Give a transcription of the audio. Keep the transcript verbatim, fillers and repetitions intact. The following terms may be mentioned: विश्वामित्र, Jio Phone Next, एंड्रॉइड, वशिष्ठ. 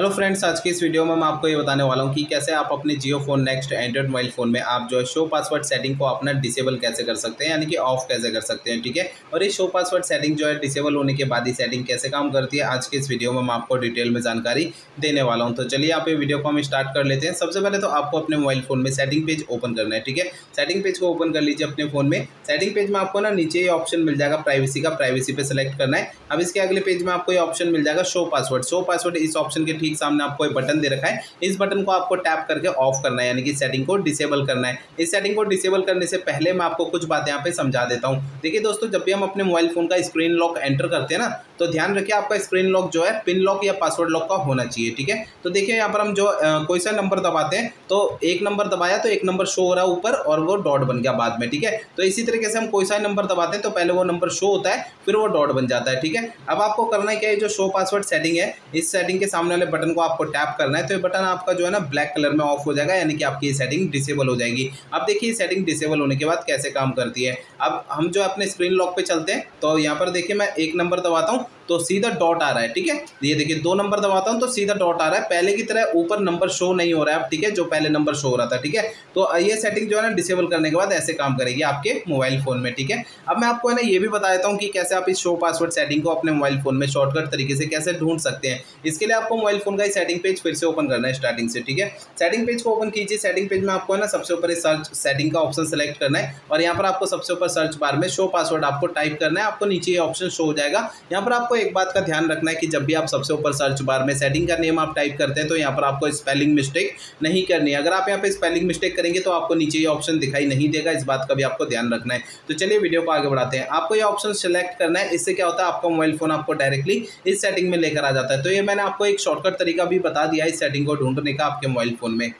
Hello friends, आज की इस वीडियो में मैं आपको ये बताने वाला हूँ कि कैसे आप अपने Jio phone next एंड्रॉइड mobile phone में आप जो है शो पासवर्ड सेटिंग को अपना डिसेबल कैसे कर सकते हैं, यानी कि ऑफ कैसे कर सकते हैं। ठीक है, और ये शो पासवर्ड सेटिंग जो है डिसेबल होने के बाद ये सेटिंग कैसे काम करती है, आज की इस वीडियो में मैं आपको डिटेल में जानकारी देने वाला हूँ। तो चलिए आप ये वीडियो को हम स्टार्ट कर लेते हैं। सबसे पहले तो आपको अपने मोबाइल फ़ोन में सेटिंग पेज ओपन करना है। ठीक है, सेटिंग पेज को ओपन कर लीजिए अपने फ़ोन में। सेटिंग पेज में आपको ना नीचे ये ऑप्शन मिल जाएगा प्राइवेसी का, प्राइवेसी पर सेलेक्ट करना है। अब इसके अगले पेज में आपको ये ऑप्शन मिल जाएगा शो पासवर्ड। शो पासवर्ड इस ऑप्शन के ठीक सामने आपको एक बटन दे रखा है, इस बटन को आपको टैप करके ऑफ करना है, यानी कि सेटिंग को डिसेबल करना है। इस सेटिंग को डिसेबल करने से पहले मैं आपको कुछ बातें यहाँ पे समझा देता हूँ। देखिए दोस्तों, जब भी हम अपने मोबाइल फोन का स्क्रीन लॉक एंटर करते हैं ना, तो ध्यान रखिए आपका स्क्रीन लॉक जो है पिन लॉक या पासवर्ड लॉक का होना चाहिए। ठीक है, तो देखिए यहाँ पर हम जो आ, कोई सा नंबर दबाते हैं, तो एक नंबर दबाया तो एक नंबर शो हो रहा है ऊपर और वो डॉट बन गया बाद में। ठीक है, तो इसी तरीके से हम कोई सा नंबर दबाते हैं तो पहले वो नंबर शो होता है, फिर वो डॉट बन जाता है। ठीक है, अब आपको करना है क्या, जो शो पासवर्ड सेटिंग है इस सेटिंग के सामने वाले बटन को आपको टैप करना है। तो ये बटन आपका जो है ना ब्लैक कलर में ऑफ हो जाएगा, यानी कि आपकी ये सेटिंग डिसेबल हो जाएगी। अब देखिए सेटिंग डिसेबल होने के बाद कैसे काम करती है। अब हम जो अपने स्क्रीन लॉक पे चलते हैं, तो यहाँ पर देखिए मैं एक नंबर दबाता हूँ तो सीधा डॉट आ रहा है। ठीक है, ये देखिए दो नंबर दबाता हूँ तो सीधा डॉट आ रहा है, पहले की तरह ऊपर नंबर शो नहीं हो रहा है अब। ठीक है, जो पहले नंबर शो हो रहा था। ठीक है, तो ये सेटिंग जो है ना डिसेबल करने के बाद ऐसे काम करेगी आपके मोबाइल फ़ोन में। ठीक है, अब मैं आपको है ना ये भी बता देता हूँ कि कैसे आप इस शो पासवर्ड सेटिंग को अपने मोबाइल फ़ोन में शॉर्टकट तरीके से कैसे ढूंढ सकते हैं। इसके लिए आपको मोबाइल फ़ोन का ही सेटिंग पेज फिर से ओपन करना है स्टार्टिंग से। ठीक है, सेटिंग पेज को ओपन कीजिए। सेटिंग पेज में आपको है ना सबसे ऊपर सर्च सेटिंग का ऑप्शन सेलेक्ट करना है, और यहाँ पर आपको सबसे ऊपर सर्च बार में शो पासवर्ड आपको टाइप करना है। आपको नीचे ये ऑप्शन शो हो जाएगा। यहाँ पर आपको एक बात का ध्यान रखना है कि जब भी आप सबसे ऊपर सर्च बार में सेटिंग का नेम आप टाइप करते हैं, तो यहाँ पर आपको स्पेलिंग मिस्टेक नहीं करनी है। अगर आप यहाँ पे स्पेलिंग मिस्टेक करेंगे तो आपको नीचे ये ऑप्शन दिखाई नहीं देगा, इस बात का भी आपको ध्यान रखना है। तो चलिए वीडियो को आगे बढ़ाते हैं। आपको ये ऑप्शन सेलेक्ट करना है, इससे क्या होता है आपका मोबाइल फ़ोन आपको डायरेक्टली इस सेटिंग में लेकर आ जाता है। तो ये मैंने आपको एक शॉर्टकट तरीका भी बता दिया इस सेटिंग को ढूंढने का आपके मोबाइल फ़ोन में।